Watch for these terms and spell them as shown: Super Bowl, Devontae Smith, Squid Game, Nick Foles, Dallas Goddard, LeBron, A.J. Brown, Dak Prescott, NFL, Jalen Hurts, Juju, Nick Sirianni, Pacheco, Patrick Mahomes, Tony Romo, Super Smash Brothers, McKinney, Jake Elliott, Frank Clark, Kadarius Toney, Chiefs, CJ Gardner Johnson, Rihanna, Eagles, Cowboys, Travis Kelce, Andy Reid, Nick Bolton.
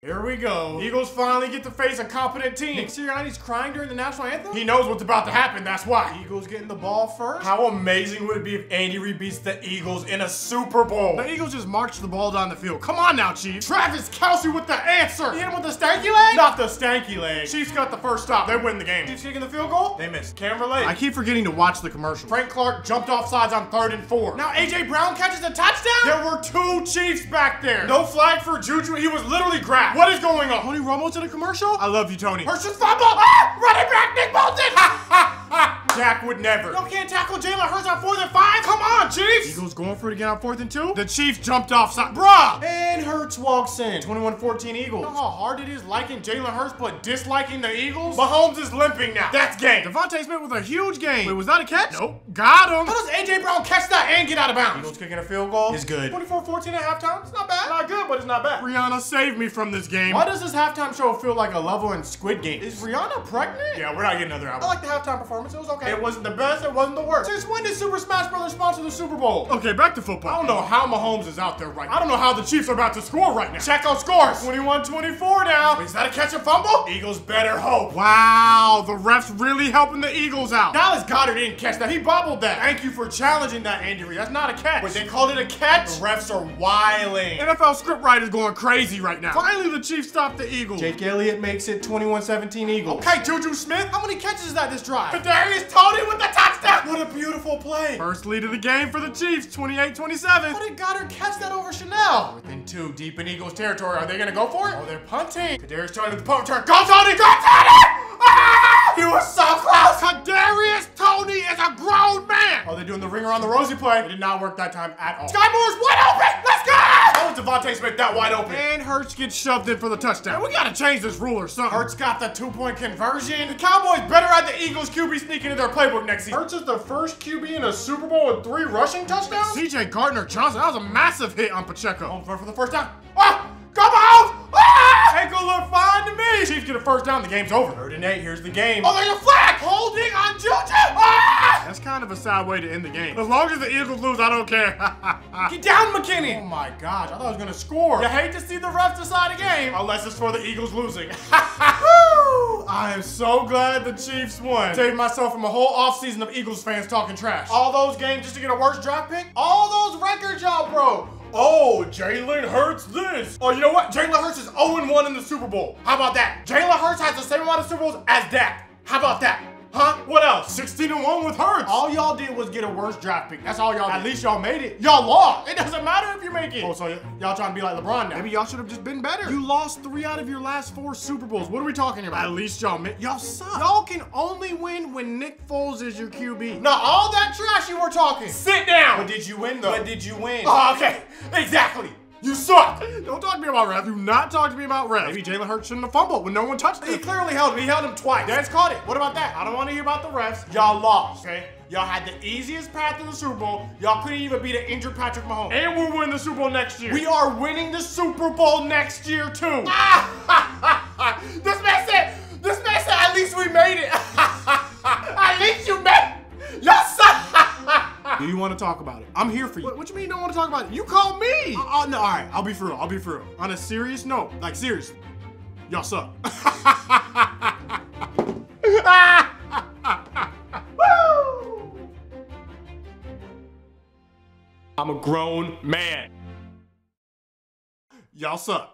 Here we go. Eagles finally get to face a competent team. Nick Sirianni's crying during the national anthem? He knows what's about to happen, that's why. Eagles getting the ball first? How amazing would it be if Andy Reid beats the Eagles in a Super Bowl? The Eagles just marched the ball down the field. Come on now, Chiefs. Travis Kelce with the answer. He hit him with the stanky leg? Not the stanky leg. Chiefs got the first stop. They win the game. Chiefs kicking the field goal? They missed. Camera late. I keep forgetting to watch the commercial. Frank Clark jumped off sides on 3rd and 4. Now A.J. Brown catches a touchdown? There were 2 Chiefs back there. No flag for Juju. He was literally grabbed. What is going on? Tony Romo's in a commercial? I love you, Tony. Hurts just fumble. Ah! Running back, Nick Bolton. Ha, ha, ha. Dak would never. No, can't tackle Jalen Hurts on 4th and 5. Come on, Chiefs. Eagles going for it again on 4th and 2. The Chiefs jumped off side. Bruh. And Hurts walks in. 21-14 Eagles. You know how hard it is liking Jalen Hurts but disliking the Eagles? Mahomes is limping now. That's game. Devontae Smith with a huge game. Wait, was that a catch? Nope. Got him. How does A.J. Brown catch that and get out of bounds? Eagles kicking a field goal. It's good. 24-14 at halftime. It's not bad. Not good, but it's not bad. Rihanna saved me from this game. Why does this halftime show feel like a level in Squid Game? Is Rihanna pregnant? Yeah, we're not getting another album. I like the halftime performance. It was okay. It wasn't the best, it wasn't the worst. Since when did Super Smash Brothers sponsor the Super Bowl? Okay, back to football. I don't know how Mahomes is out there right now. I don't know how the Chiefs are about to score right now. Check out scores. 21-24 now. Wait, is that a catch and fumble? Eagles better hope. Wow, the ref's really helping the Eagles out. Dallas Goddard didn't catch that. He bobbled that. Thank you for challenging that, Andy Reid. That's not a catch. Wait, they called it a catch? The refs are wiling. NFL scriptwriter's going crazy right now. Finally, the Chiefs stopped the Eagles. Jake Elliott makes it 21-17 Eagles. Okay, Juju Smith, how many catches is that this drive? Kadarius Toney with the touchdown. What a beautiful play. First lead of the game for the Chiefs, 28-27. How did Goddard catch that over Chanel? Within 2, deep in Eagles territory. Are they going to go for it? Oh, they're punting. Kadarius Toney with the punt return. Go, Toney! Go, Toney! Ah! He was so close. Kadarius Toney is a grown man. Oh, they're doing the ringer on the Rosie play. It did not work that time at all. Sky Moore's wide open. Let's go! Oh, Devontae Smith that wide open. And Hurts gets shoved in for the touchdown. Man, we gotta change this rule or something. Hurts got the 2-point conversion. The Cowboys better add the Eagles QB sneak into their playbook next season. Hurts is the first QB in a Super Bowl with 3 rushing touchdowns? CJ Gardner Johnson, that was a massive hit on Pacheco. Home run for the first down. Ah! Go Mahomes! Ah! Ain't gonna look fine to me. Chiefs get a first down, the game's over. 3rd and 8, here's the game. Oh, there's a flag! Holding on Juju! Ah! That's kind of a side way to end the game. As long as the Eagles lose, I don't care. Get down, McKinney! Oh my gosh, I thought I was gonna score. You hate to see the refs decide a game, unless it's for the Eagles losing. I am so glad the Chiefs won. Saved myself from a whole offseason of Eagles fans talking trash. All those games just to get a worse draft pick? All those records y'all broke. Oh, Jalen Hurts this. Oh, you know what? Jalen Hurts is 0-1 in the Super Bowl. How about that? Jalen Hurts has the same amount of Super Bowls as Dak. How about that? Huh? What else? 16-1 with Hurts. All y'all did was get a worse draft pick. That's all y'all did. At least y'all made it. Y'all lost. It doesn't matter if you make it. Oh, so y'all trying to be like LeBron now. Maybe y'all should have just been better. You lost 3 out of your last 4 Super Bowls. What are we talking about? At least y'all made. Y'all suck. Y'all can only win when Nick Foles is your QB. Now, all that trash you were talking. Sit down. But did you win, though? But did you win? Oh, okay. Exactly. You suck! Don't talk to me about refs. Do not talk to me about refs. Maybe Jalen Hurts shouldn't have fumbled when no one touched him. He clearly held him. He held him twice. That's caught it. What about that? I don't want to hear about the refs. Y'all lost, okay? Y'all had the easiest path to the Super Bowl. Y'all couldn't even beat an injured Patrick Mahomes. And we'll win the Super Bowl next year. We are winning the Super Bowl next year, too. Dismiss it! Dismiss it! At least we made it! At least you made it! Y'all suck! Do you want to talk about it? I'm here for you. What you mean you don't want to talk about it? You called me! No, all right. I'll be for real. I'll be for real. On a serious note, like seriously, y'all suck. Woo! I'm a grown man. Y'all suck.